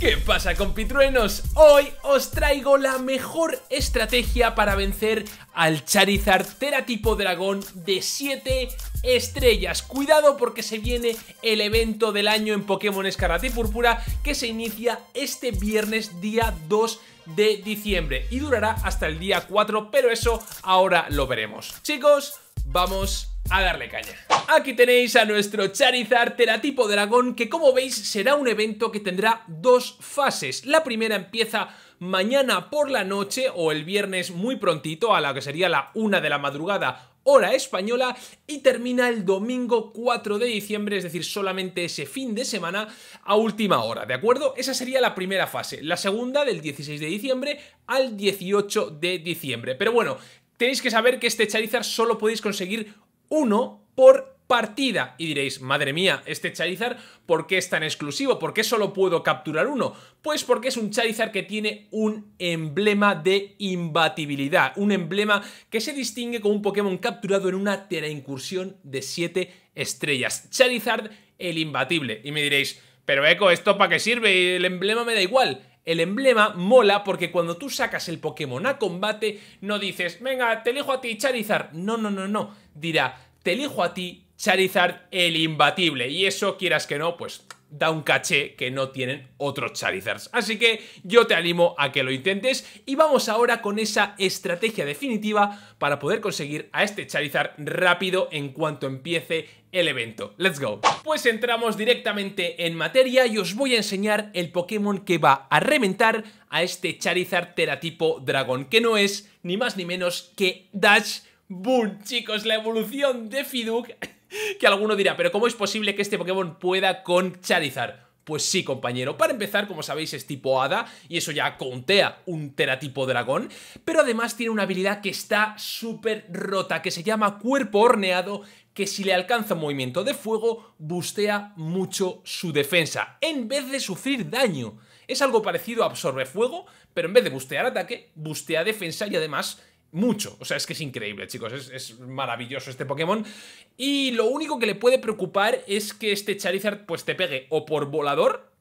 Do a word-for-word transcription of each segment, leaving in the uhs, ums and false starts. ¿Qué pasa, compitruenos? Hoy os traigo la mejor estrategia para vencer al Charizard Teratipo Dragón de siete estrellas. Cuidado, porque se viene el evento del año en Pokémon Escarlata y Púrpura, que se inicia este viernes día dos de diciembre y durará hasta el día cuatro, pero eso ahora lo veremos. Chicos, vamos a darle caña. Aquí tenéis a nuestro Charizard Teratipo Dragón, que como veis será un evento que tendrá dos fases. La primera empieza mañana por la noche o el viernes muy prontito, a la que sería la una de la madrugada hora española, y termina el domingo cuatro de diciembre, es decir, solamente ese fin de semana a última hora, ¿de acuerdo? Esa sería la primera fase. La segunda, del dieciséis de diciembre al dieciocho de diciembre. Pero bueno, tenéis que saber que este Charizard solo podéis conseguir uno por partida. Y diréis, madre mía, este Charizard, ¿por qué es tan exclusivo? ¿Por qué solo puedo capturar uno? Pues porque es un Charizard que tiene un emblema de imbatibilidad, un emblema que se distingue con un Pokémon capturado en una teraincursión de siete estrellas. Charizard, el imbatible. Y me diréis, pero Eco, ¿esto para qué sirve? El emblema me da igual. El emblema mola porque cuando tú sacas el Pokémon a combate no dices, venga, te elijo a ti, Charizard. No, no, no, no. Dirá, te elijo a ti, Charizard, el imbatible. Y eso, quieras que no, pues da un caché que no tienen otros Charizards. Así que yo te animo a que lo intentes. Y vamos ahora con esa estrategia definitiva para poder conseguir a este Charizard rápido en cuanto empiece el evento. ¡Let's go! Pues entramos directamente en materia y os voy a enseñar el Pokémon que va a reventar a este Charizard Teratipo Dragón, que no es ni más ni menos que Dachsbun. Chicos, la evolución de Fidough, que alguno dirá, pero ¿cómo es posible que este Pokémon pueda con Charizard? Pues sí, compañero. Para empezar, como sabéis, es tipo hada y eso ya contea un Teratipo Dragón, pero además tiene una habilidad que está súper rota, que se llama Cuerpo Horneado, que si le alcanza un movimiento de fuego, bustea mucho su defensa, en vez de sufrir daño. Es algo parecido a Absorbe Fuego, pero en vez de bustear ataque, bustea defensa y además mucho. O sea, es que es increíble, chicos. Es, es maravilloso este Pokémon. Y lo único que le puede preocupar es que este Charizard pues te pegue o por volador,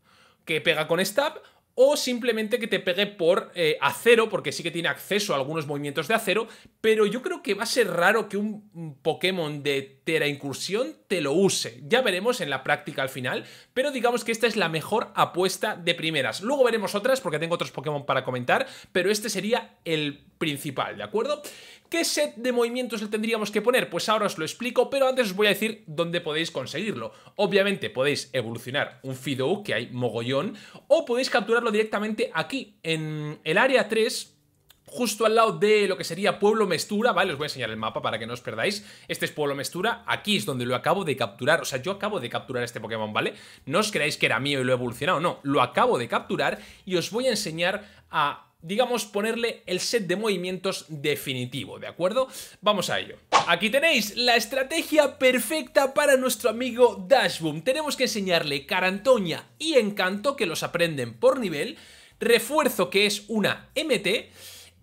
que pega con stab, o simplemente que te pegue por eh, acero, porque sí que tiene acceso a algunos movimientos de acero. Pero yo creo que va a ser raro que un Pokémon de Tera Incursión te lo use. Ya veremos en la práctica al final, pero digamos que esta es la mejor apuesta de primeras. Luego veremos otras, porque tengo otros Pokémon para comentar, pero este sería el principal, ¿de acuerdo? ¿Qué set de movimientos le tendríamos que poner? Pues ahora os lo explico, pero antes os voy a decir dónde podéis conseguirlo. Obviamente podéis evolucionar un Fidough, que hay mogollón, o podéis capturarlo directamente aquí, en el área tres, justo al lado de lo que sería Pueblo Mestura, ¿vale? Os voy a enseñar el mapa para que no os perdáis. Este es Pueblo Mestura, aquí es donde lo acabo de capturar. O sea, yo acabo de capturar este Pokémon, ¿vale? No os creáis que era mío y lo he evolucionado, no. Lo acabo de capturar y os voy a enseñar a, digamos, ponerle el set de movimientos definitivo, ¿de acuerdo? Vamos a ello. Aquí tenéis la estrategia perfecta para nuestro amigo Dachsbun. Tenemos que enseñarle Carantoña y Encanto, que los aprenden por nivel, Refuerzo, que es una eme te,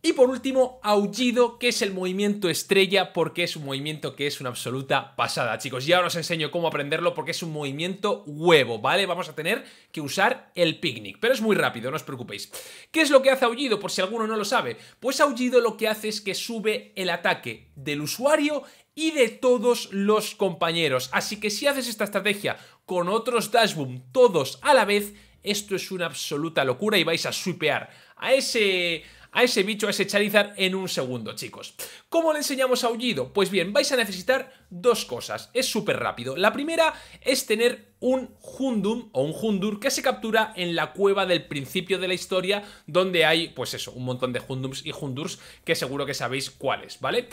y por último, Aullido, que es el movimiento estrella, porque es un movimiento que es una absoluta pasada, chicos. Ya os enseño cómo aprenderlo, porque es un movimiento huevo, ¿vale? Vamos a tener que usar el picnic, pero es muy rápido, no os preocupéis. ¿Qué es lo que hace Aullido, por si alguno no lo sabe? Pues Aullido lo que hace es que sube el ataque del usuario y de todos los compañeros. Así que si haces esta estrategia con otros Dachsbun todos a la vez, esto es una absoluta locura y vais a sweepear a ese... a ese bicho, a ese Charizard, en un segundo, chicos. ¿Cómo le enseñamos a Aullido? Pues bien, vais a necesitar dos cosas. Es súper rápido. La primera es tener un Houndoom o un Houndour, que se captura en la cueva del principio de la historia, donde hay, pues eso, un montón de Houndooms y Houndours, que seguro que sabéis cuáles, ¿vale?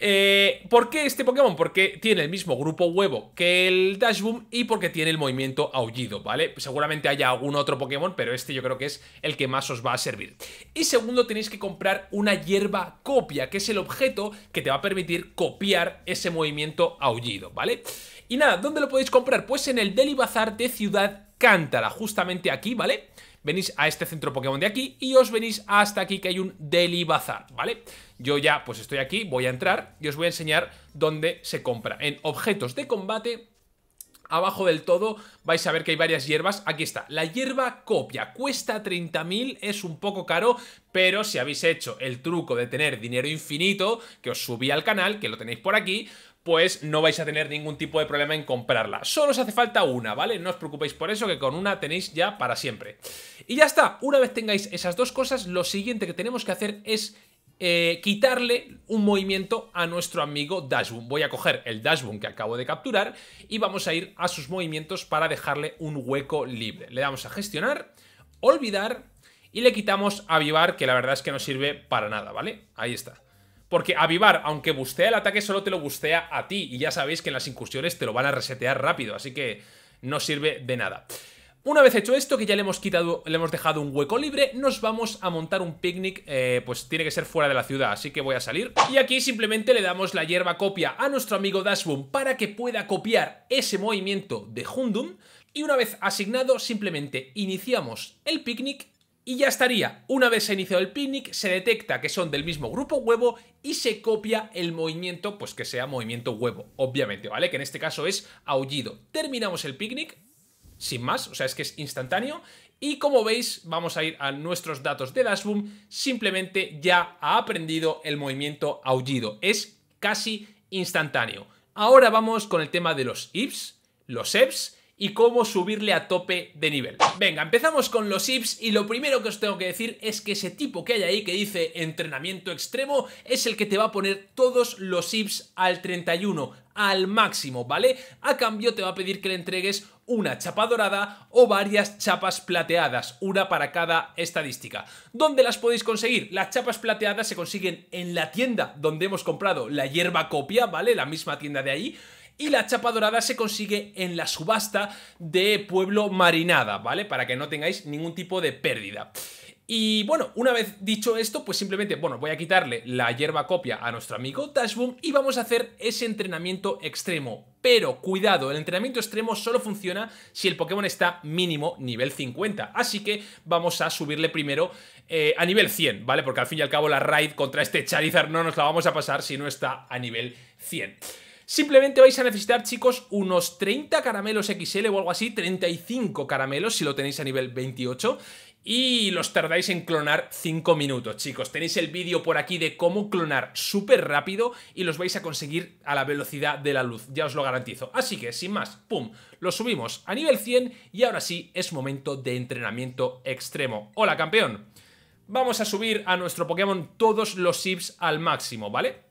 Eh, ¿Por qué este Pokémon? Porque tiene el mismo grupo huevo que el Dachsbun y porque tiene el movimiento Aullido, ¿vale? Seguramente haya algún otro Pokémon, pero este yo creo que es el que más os va a servir. Y segundo, tenéis que comprar una hierba copia, que es el objeto que te va a permitir copiar ese movimiento Aullido, ¿vale? Y nada, ¿dónde lo podéis comprar? Pues en el Delibazar de Ciudad Cántara, justamente aquí, ¿vale? Venís a este centro Pokémon de aquí y os venís hasta aquí, que hay un Delibazar, ¿vale? Yo ya pues estoy aquí, voy a entrar y os voy a enseñar dónde se compra. En objetos de combate, Abajo del todo vais a ver que hay varias hierbas. Aquí está, la hierba copia. Cuesta treinta mil, es un poco caro, pero si habéis hecho el truco de tener dinero infinito, que os subí al canal, que lo tenéis por aquí, pues no vais a tener ningún tipo de problema en comprarla. Solo os hace falta una, ¿vale? No os preocupéis por eso, que con una tenéis ya para siempre. Y ya está. Una vez tengáis esas dos cosas, lo siguiente que tenemos que hacer es eh, quitarle un movimiento a nuestro amigo Dachsbun. Voy a coger el Dachsbun que acabo de capturar y vamos a ir a sus movimientos para dejarle un hueco libre. Le damos a gestionar, olvidar y le quitamos avivar, que la verdad es que no sirve para nada, ¿vale? Ahí está. Porque avivar, aunque bustea el ataque, solo te lo bustea a ti. Y ya sabéis que en las incursiones te lo van a resetear rápido, así que no sirve de nada. Una vez hecho esto, que ya le hemos quitado, le hemos dejado un hueco libre, nos vamos a montar un picnic, eh, pues tiene que ser fuera de la ciudad, así que voy a salir. Y aquí simplemente le damos la hierba copia a nuestro amigo Dachsbun para que pueda copiar ese movimiento de Houndoom. Y una vez asignado, simplemente iniciamos el picnic. Y ya estaría. Una vez se ha iniciado el picnic, se detecta que son del mismo grupo huevo y se copia el movimiento, pues que sea movimiento huevo, obviamente, ¿vale? Que en este caso es aullido. Terminamos el picnic, sin más, o sea, es que es instantáneo. Y como veis, vamos a ir a nuestros datos de Dachsbun. Simplemente ya ha aprendido el movimiento aullido. Es casi instantáneo. Ahora vamos con el tema de los I Vs, los E Vs y cómo subirle a tope de nivel. Venga, empezamos con los I Vs y lo primero que os tengo que decir es que ese tipo que hay ahí que dice entrenamiento extremo es el que te va a poner todos los I Vs al treinta y uno, al máximo, ¿vale? A cambio te va a pedir que le entregues una chapa dorada o varias chapas plateadas, una para cada estadística. ¿Dónde las podéis conseguir? Las chapas plateadas se consiguen en la tienda donde hemos comprado la hierba copia, ¿vale? La misma tienda de ahí. Y la chapa dorada se consigue en la subasta de Pueblo Marinada, ¿vale? Para que no tengáis ningún tipo de pérdida. Y bueno, una vez dicho esto, pues simplemente, bueno, voy a quitarle la hierba copia a nuestro amigo Dachsbun y vamos a hacer ese entrenamiento extremo. Pero cuidado, el entrenamiento extremo solo funciona si el Pokémon está mínimo nivel cincuenta. Así que vamos a subirle primero eh, a nivel cien, ¿vale? Porque al fin y al cabo la raid contra este Charizard no nos la vamos a pasar si no está a nivel cien. Simplemente vais a necesitar, chicos, unos treinta caramelos X L o algo así, treinta y cinco caramelos si lo tenéis a nivel veintiocho y los tardáis en clonar cinco minutos, chicos. Tenéis el vídeo por aquí de cómo clonar súper rápido y los vais a conseguir a la velocidad de la luz, ya os lo garantizo. Así que, sin más, pum, los subimos a nivel cien y ahora sí es momento de entrenamiento extremo. ¡Hola, campeón! Vamos a subir a nuestro Pokémon todos los I Vs al máximo, ¿vale?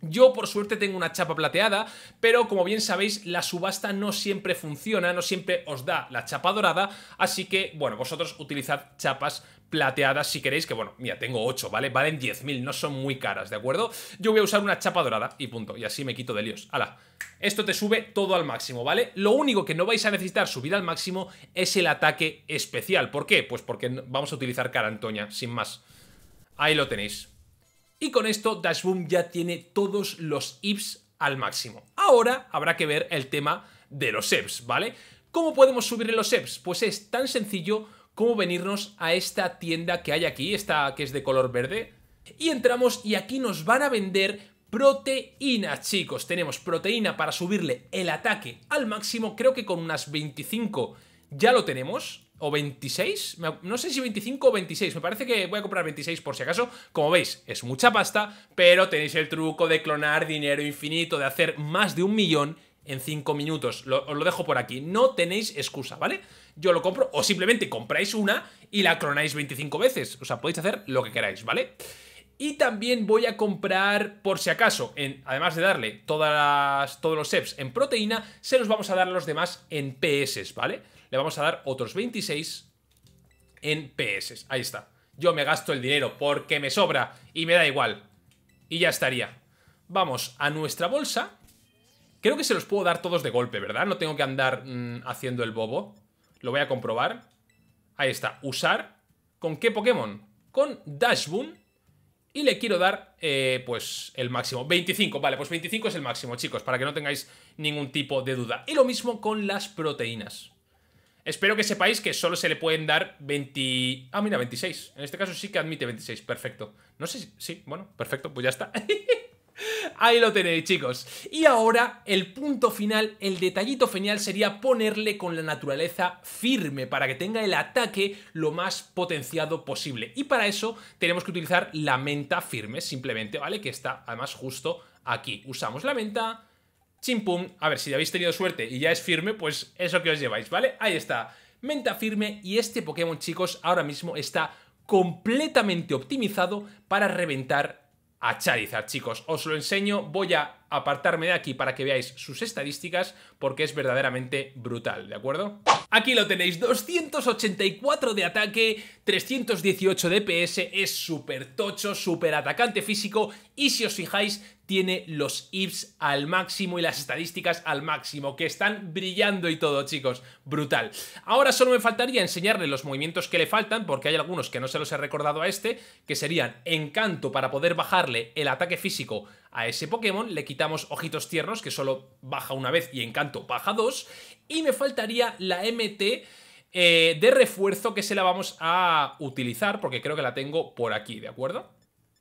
Yo, por suerte, tengo una chapa plateada, pero como bien sabéis, la subasta no siempre funciona, no siempre os da la chapa dorada, así que, bueno, vosotros utilizad chapas plateadas si queréis, que bueno, mira, tengo ocho, ¿vale? Valen diez mil, no son muy caras, ¿de acuerdo? Yo voy a usar una chapa dorada y punto, y así me quito de líos. ¡Hala! Esto te sube todo al máximo, ¿vale? Lo único que no vais a necesitar subir al máximo es el ataque especial. ¿Por qué? Pues porque vamos a utilizar Carantoña, sin más. Ahí lo tenéis. Y con esto Dachsbun ya tiene todos los I Vs al máximo. Ahora habrá que ver el tema de los E Vs, ¿vale? ¿Cómo podemos subirle los E Vs? Pues es tan sencillo como venirnos a esta tienda que hay aquí, esta que es de color verde. Y entramos y aquí nos van a vender proteína, chicos. Tenemos proteína para subirle el ataque al máximo, creo que con unas veinticinco ya lo tenemos. ¿O veintiséis? No sé si veinticinco o veintiséis. Me parece que voy a comprar veintiséis por si acaso. Como veis, es mucha pasta, pero tenéis el truco de clonar dinero infinito, de hacer más de un millón en cinco minutos. Lo, os lo dejo por aquí. No tenéis excusa, ¿vale? Yo lo compro o simplemente compráis una y la clonáis veinticinco veces. O sea, podéis hacer lo que queráis, ¿vale? Y también voy a comprar, por si acaso, en, además de darle todas las, todos los E Vs en proteína, se los vamos a dar a los demás en P S, ¿vale? Le vamos a dar otros veintiséis en P S. Ahí está. Yo me gasto el dinero porque me sobra y me da igual. Y ya estaría. Vamos a nuestra bolsa. Creo que se los puedo dar todos de golpe, ¿verdad? No tengo que andar mmm, haciendo el bobo. Lo voy a comprobar. Ahí está. Usar. ¿Con qué Pokémon? Con Dachsbun. Y le quiero dar, eh, pues, el máximo. veinticinco, vale, pues veinticinco es el máximo, chicos, para que no tengáis ningún tipo de duda. Y lo mismo con las proteínas. Espero que sepáis que solo se le pueden dar veinte... Ah, mira, veintiséis. En este caso sí que admite veintiséis, perfecto. No sé si... Sí, bueno, perfecto, pues ya está. Ahí lo tenéis, chicos. Y ahora el punto final, el detallito final, sería ponerle con la naturaleza firme para que tenga el ataque lo más potenciado posible. Y para eso tenemos que utilizar la menta firme, simplemente, ¿vale? Que está además justo aquí. Usamos la menta, chimpum. A ver, si ya habéis tenido suerte y ya es firme, pues eso que os lleváis, ¿vale? Ahí está, menta firme. Y este Pokémon, chicos, ahora mismo está completamente optimizado para reventar a Charizard, chicos. Os lo enseño, voy a apartarme de aquí para que veáis sus estadísticas, porque es verdaderamente brutal, ¿de acuerdo? Aquí lo tenéis, doscientos ochenta y cuatro de ataque, trescientos dieciocho de D P S, es súper tocho, súper atacante físico, y si os fijáis, tiene los I Vs al máximo y las estadísticas al máximo, que están brillando y todo, chicos. Brutal. Ahora solo me faltaría enseñarle los movimientos que le faltan, porque hay algunos que no se los he recordado a este, que serían Encanto para poder bajarle el ataque físico a ese Pokémon. Le quitamos Ojitos Tiernos, que solo baja una vez, y Encanto baja dos. Y me faltaría la M T eh, de refuerzo, que se la vamos a utilizar, porque creo que la tengo por aquí, ¿de acuerdo?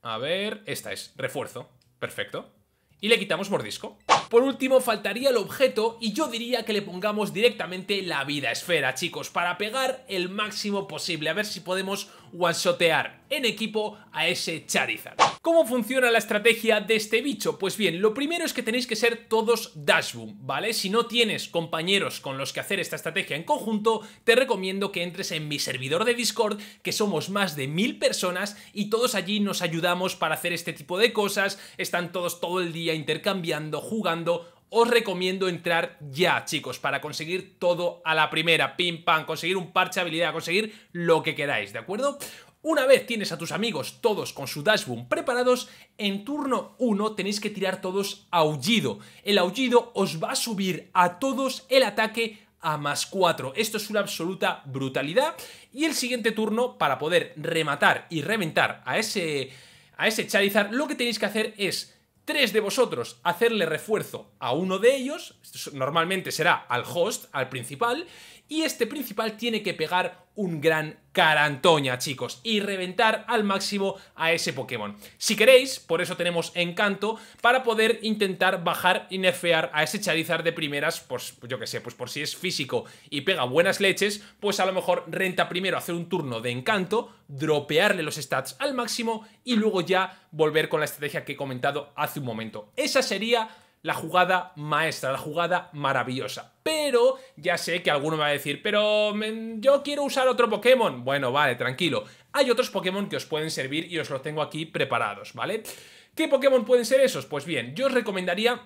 A ver, esta es, refuerzo. Perfecto. Y le quitamos mordisco. Por último, faltaría el objeto, y yo diría que le pongamos directamente la vida esfera, chicos, para pegar el máximo posible. A ver si podemos one-shotear en equipo a ese Charizard. ¿Cómo funciona la estrategia de este bicho? Pues bien, lo primero es que tenéis que ser todos Dachsbun, ¿vale? Si no tienes compañeros con los que hacer esta estrategia en conjunto, te recomiendo que entres en mi servidor de Discord, que somos más de mil personas y todos allí nos ayudamos para hacer este tipo de cosas. Están todos todo el día intercambiando, jugando. Os recomiendo entrar ya, chicos, para conseguir todo a la primera, pim pam, conseguir un parche de habilidad, conseguir lo que queráis, ¿de acuerdo? Una vez tienes a tus amigos todos con su Dachsbun preparados, en turno uno tenéis que tirar todos Aullido. El Aullido os va a subir a todos el ataque a más cuatro. Esto es una absoluta brutalidad. Y el siguiente turno, para poder rematar y reventar a ese, a ese Charizard, lo que tenéis que hacer es tres de vosotros hacerle refuerzo a uno de ellos. Esto normalmente será al host, al principal, y este principal tiene que pegar un gran Carantoña, chicos, y reventar al máximo a ese Pokémon. Si queréis, por eso tenemos Encanto, para poder intentar bajar y nerfear a ese Charizard de primeras, pues yo que sé, pues por si es físico y pega buenas leches, pues a lo mejor renta primero hacer un turno de Encanto, dropearle los stats al máximo y luego ya volver con la estrategia que he comentado hace un momento. Esa sería la jugada maestra, la jugada maravillosa. Pero ya sé que alguno me va a decir, pero men, yo quiero usar otro Pokémon. Bueno, vale, tranquilo. Hay otros Pokémon que os pueden servir y os los tengo aquí preparados, ¿vale? ¿Qué Pokémon pueden ser esos? Pues bien, yo os recomendaría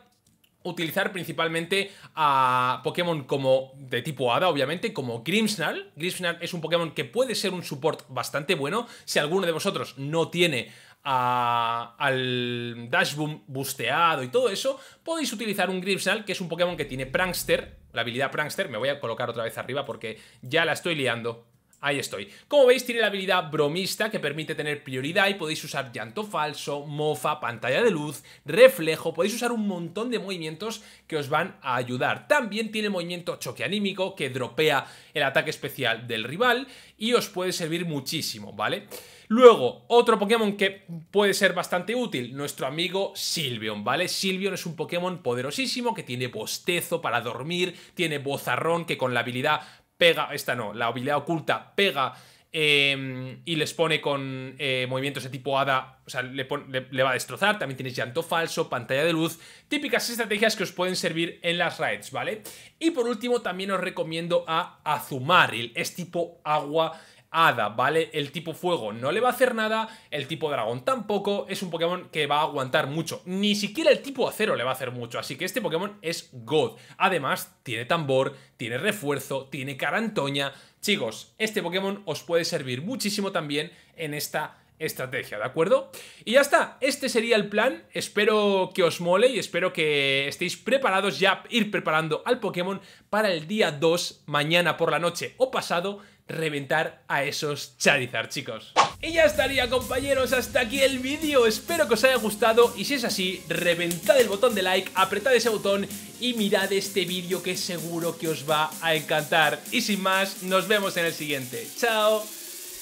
utilizar principalmente a Pokémon como de tipo hada, obviamente, como Grimmsnarl. Grimmsnarl es un Pokémon que puede ser un support bastante bueno. Si alguno de vosotros no tiene A, al Dachsbun busteado y todo eso, podéis utilizar un Grimmsnarl, que es un Pokémon que tiene Prankster, la habilidad Prankster. Me voy a colocar otra vez arriba porque ya la estoy liando. Ahí estoy. Como veis, tiene la habilidad bromista, que permite tener prioridad, y podéis usar llanto falso, mofa, pantalla de luz, reflejo. Podéis usar un montón de movimientos que os van a ayudar. También tiene el movimiento choque anímico, que dropea el ataque especial del rival y os puede servir muchísimo, ¿vale? Luego, otro Pokémon que puede ser bastante útil, nuestro amigo Sylveon, ¿vale? Sylveon es un Pokémon poderosísimo que tiene bostezo para dormir, tiene bozarrón, que con la habilidad pega, esta no, la habilidad oculta pega eh, y les pone con eh, movimientos de tipo hada, o sea, le, pon, le, le va a destrozar. También tienes llanto falso, pantalla de luz, típicas estrategias que os pueden servir en las raids, ¿vale? Y por último también os recomiendo a Azumarill, es tipo agua hada, ¿vale? El tipo fuego no le va a hacer nada, el tipo dragón tampoco, es un Pokémon que va a aguantar mucho, ni siquiera el tipo acero le va a hacer mucho, así que este Pokémon es God. Además, tiene tambor, tiene refuerzo, tiene Carantoña. Chicos, este Pokémon os puede servir muchísimo también en esta estrategia, ¿de acuerdo? Y ya está, este sería el plan. Espero que os mole y espero que estéis preparados ya, ir preparando al Pokémon para el día dos, mañana por la noche o pasado, reventar a esos Charizard, chicos. Y ya estaría, compañeros, hasta aquí el vídeo. Espero que os haya gustado, y si es así, reventad el botón de like, apretad ese botón y mirad este vídeo, que seguro que os va a encantar. Y sin más, nos vemos en el siguiente. Chao,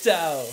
chao.